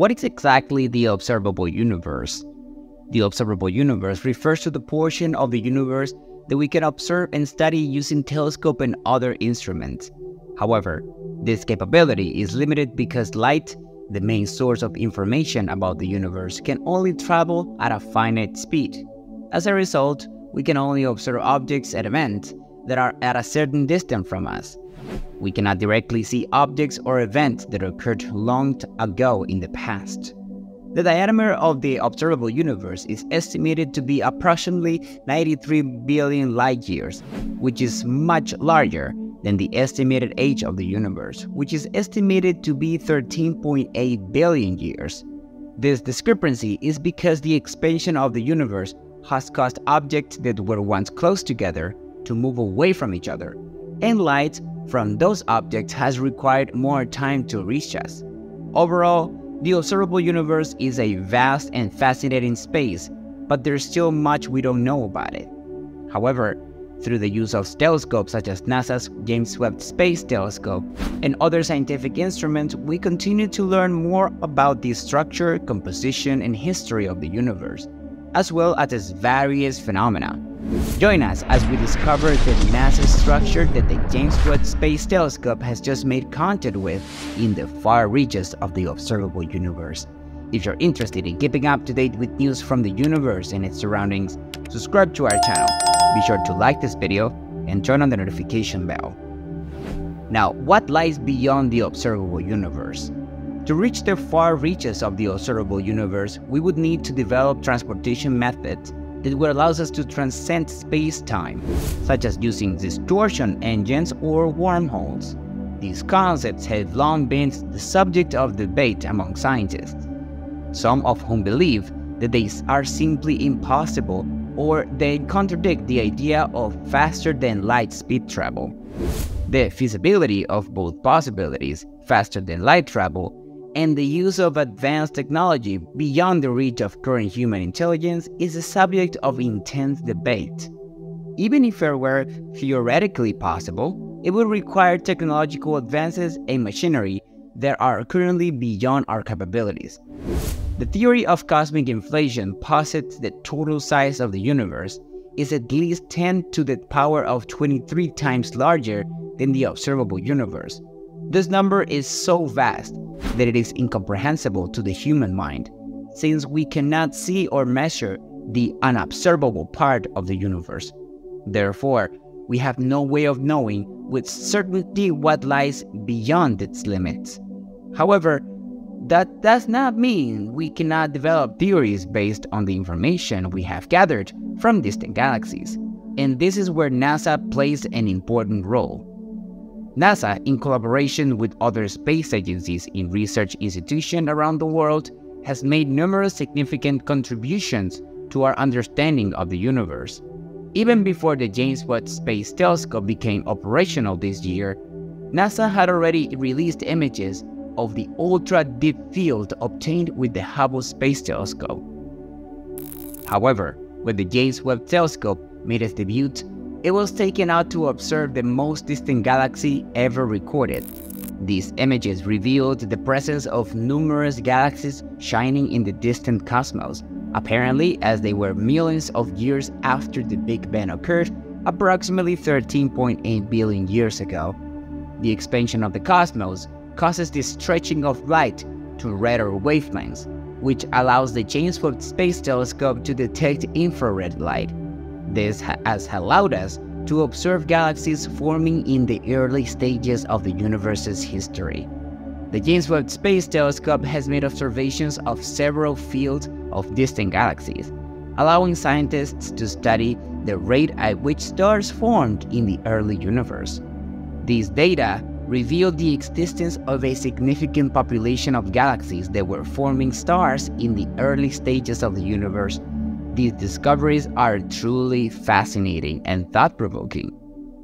What is exactly the observable universe? The observable universe refers to the portion of the universe that we can observe and study using telescope and other instruments. However, this capability is limited because light, the main source of information about the universe, can only travel at a finite speed. As a result, we can only observe objects and events that are at a certain distance from us. We cannot directly see objects or events that occurred long ago in the past. The diameter of the observable universe is estimated to be approximately 93 billion light-years, which is much larger than the estimated age of the universe, which is estimated to be 13.8 billion years. This discrepancy is because the expansion of the universe has caused objects that were once close together to move away from each other, and light from those objects has required more time to reach us. Overall, the observable universe is a vast and fascinating space, but there's still much we don't know about it. However, through the use of telescopes such as NASA's James Webb Space Telescope and other scientific instruments, we continue to learn more about the structure, composition, and history of the universe, as well as its various phenomena. Join us as we discover the massive structure that the James Webb Space Telescope has just made contact with in the far reaches of the observable universe. If you're interested in keeping up to date with news from the universe and its surroundings, subscribe to our channel, be sure to like this video, and turn on the notification bell. Now, what lies beyond the observable universe? To reach the far reaches of the observable universe, we would need to develop transportation methods that will allow us to transcend space-time, such as using distortion engines or wormholes. These concepts have long been the subject of debate among scientists, some of whom believe that they are simply impossible or they contradict the idea of faster-than-light speed travel. The feasibility of both possibilities, faster-than-light travel, and the use of advanced technology beyond the reach of current human intelligence is a subject of intense debate. Even if it were theoretically possible, it would require technological advances and machinery that are currently beyond our capabilities. The theory of cosmic inflation posits that total size of the universe is at least 10 to the power of 23 times larger than the observable universe. This number is so vast that it is incomprehensible to the human mind, since we cannot see or measure the unobservable part of the universe. Therefore, we have no way of knowing with certainty what lies beyond its limits. However, that does not mean we cannot develop theories based on the information we have gathered from distant galaxies, and this is where NASA plays an important role. NASA, in collaboration with other space agencies and research institutions around the world, has made numerous significant contributions to our understanding of the universe. Even before the James Webb Space Telescope became operational this year, NASA had already released images of the ultra-deep field obtained with the Hubble Space Telescope. However, when the James Webb Telescope made its debut, it was taken out to observe the most distant galaxy ever recorded. These images revealed the presence of numerous galaxies shining in the distant cosmos, apparently as they were millions of years after the Big Bang occurred approximately 13.8 billion years ago. The expansion of the cosmos causes the stretching of light to redder wavelengths, which allows the James Webb Space Telescope to detect infrared light. This has allowed us to observe galaxies forming in the early stages of the universe's history. The James Webb Space Telescope has made observations of several fields of distant galaxies, allowing scientists to study the rate at which stars formed in the early universe. These data reveal the existence of a significant population of galaxies that were forming stars in the early stages of the universe. These discoveries are truly fascinating and thought-provoking.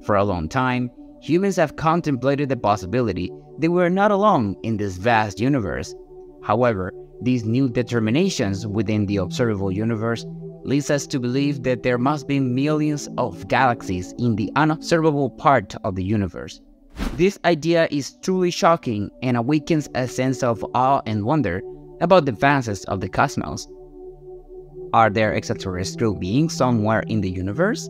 For a long time, humans have contemplated the possibility that we are not alone in this vast universe. However, these new determinations within the observable universe leads us to believe that there must be millions of galaxies in the unobservable part of the universe. This idea is truly shocking and awakens a sense of awe and wonder about the vastness of the cosmos. Are there extraterrestrial beings somewhere in the universe?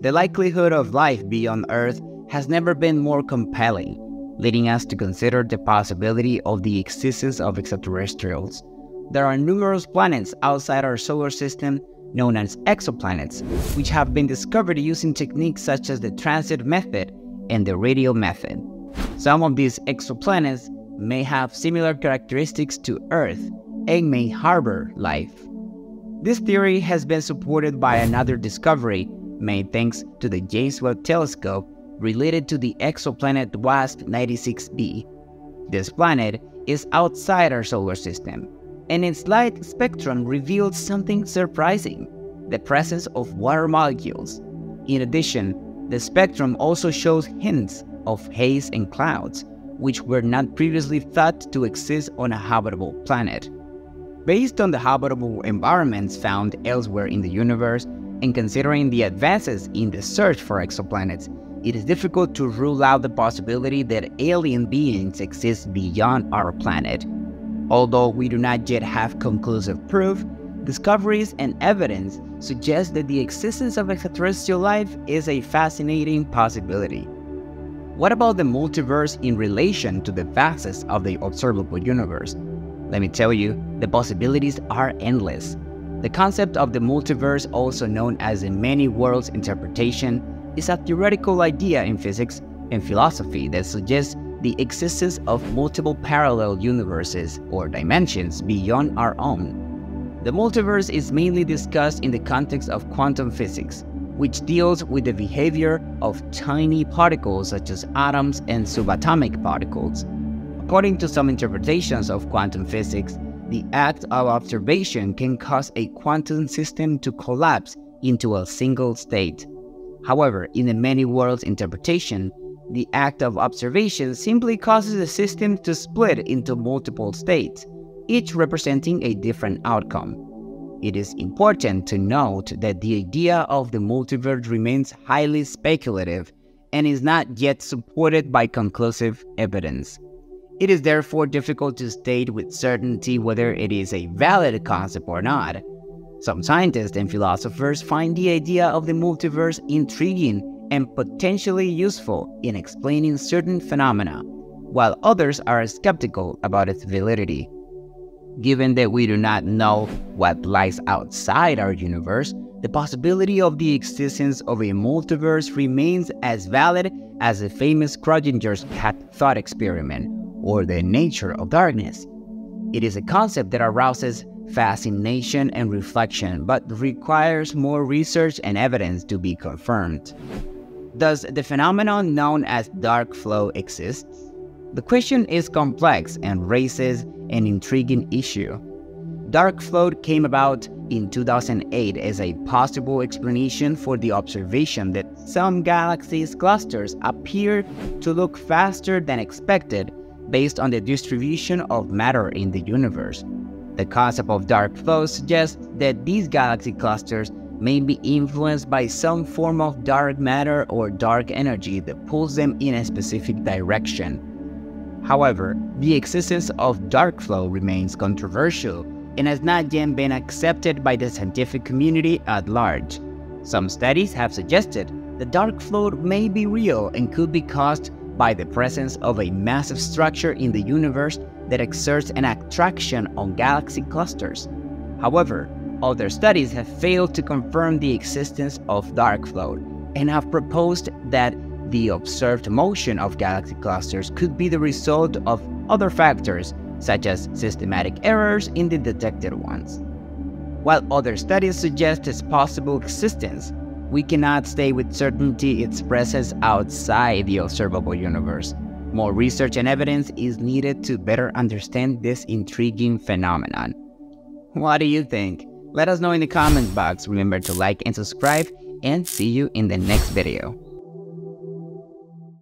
The likelihood of life beyond Earth has never been more compelling, leading us to consider the possibility of the existence of extraterrestrials. There are numerous planets outside our solar system known as exoplanets, which have been discovered using techniques such as the transit method and the radial method. Some of these exoplanets may have similar characteristics to Earth and may harbor life. This theory has been supported by another discovery made thanks to the James Webb Telescope related to the exoplanet WASP-96b. This planet is outside our solar system, and its light spectrum revealed something surprising: the presence of water molecules. In addition, the spectrum also shows hints of haze and clouds, which were not previously thought to exist on a habitable planet. Based on the habitable environments found elsewhere in the universe, and considering the advances in the search for exoplanets, it is difficult to rule out the possibility that alien beings exist beyond our planet. Although we do not yet have conclusive proof, discoveries and evidence suggest that the existence of extraterrestrial life is a fascinating possibility. What about the multiverse in relation to the vastness of the observable universe? Let me tell you, the possibilities are endless. The concept of the multiverse, also known as the many worlds interpretation, is a theoretical idea in physics and philosophy that suggests the existence of multiple parallel universes or dimensions beyond our own. The multiverse is mainly discussed in the context of quantum physics, which deals with the behavior of tiny particles such as atoms and subatomic particles. According to some interpretations of quantum physics, the act of observation can cause a quantum system to collapse into a single state. However, in the many worlds interpretation, the act of observation simply causes the system to split into multiple states, each representing a different outcome. It is important to note that the idea of the multiverse remains highly speculative and is not yet supported by conclusive evidence. It is therefore difficult to state with certainty whether it is a valid concept or not. Some scientists and philosophers find the idea of the multiverse intriguing and potentially useful in explaining certain phenomena, while others are skeptical about its validity. Given that we do not know what lies outside our universe, the possibility of the existence of a multiverse remains as valid as the famous Schrödinger's cat thought experiment or the nature of darkness. It is a concept that arouses fascination and reflection, but requires more research and evidence to be confirmed. Does the phenomenon known as dark flow exist? The question is complex and raises an intriguing issue. Dark flow came about in 2008 as a possible explanation for the observation that some galaxies' clusters appear to look faster than expected based on the distribution of matter in the universe. The concept of dark flow suggests that these galaxy clusters may be influenced by some form of dark matter or dark energy that pulls them in a specific direction. However, the existence of dark flow remains controversial and has not yet been accepted by the scientific community at large. Some studies have suggested that dark flow may be real and could be caused by the presence of a massive structure in the universe that exerts an attraction on galaxy clusters. However, other studies have failed to confirm the existence of dark flow and have proposed that the observed motion of galaxy clusters could be the result of other factors, such as systematic errors in the detected ones. While other studies suggest its possible existence, we cannot say with certainty its presence outside the observable universe. More research and evidence is needed to better understand this intriguing phenomenon. What do you think? Let us know in the comment box. Remember to like and subscribe, and see you in the next video.